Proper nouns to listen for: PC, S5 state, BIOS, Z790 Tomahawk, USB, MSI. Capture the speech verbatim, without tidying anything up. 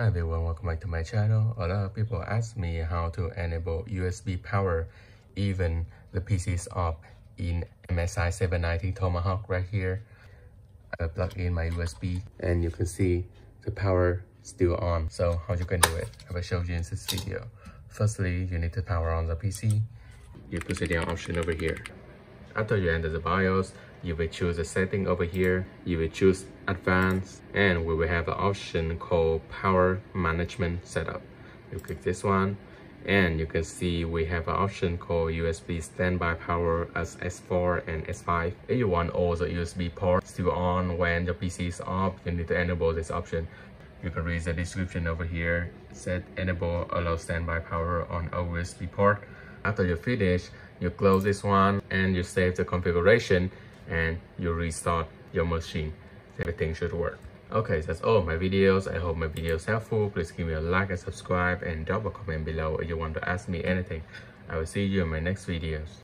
Hi everyone, welcome back to my channel. A lot of people ask me how to enable U S B power even the P C is up in M S I seven ninety Tomahawk right here. I plug in my U S B and you can see the power still on. So how you can do it, I will show you in this video. Firstly, you need to power on the P C. You put the down option over here. After you enter the BIOS, you will choose the setting over here. You will choose advanced, and we will have the option called power management setup. You click this one, and you can see we have an option called U S B standby power as S four and S five. If you want all the U S B ports still on when the P C is off, you need to enable this option. You can read the description over here. Set enable allow standby power on all U S B port. After you finish, you close this one and you save the configuration and you restart your machine. Everything should work. Okay, that's all my videos. I hope my video is helpful. Please give me a like and subscribe and drop a comment below if you want to ask me anything. I will see you in my next videos.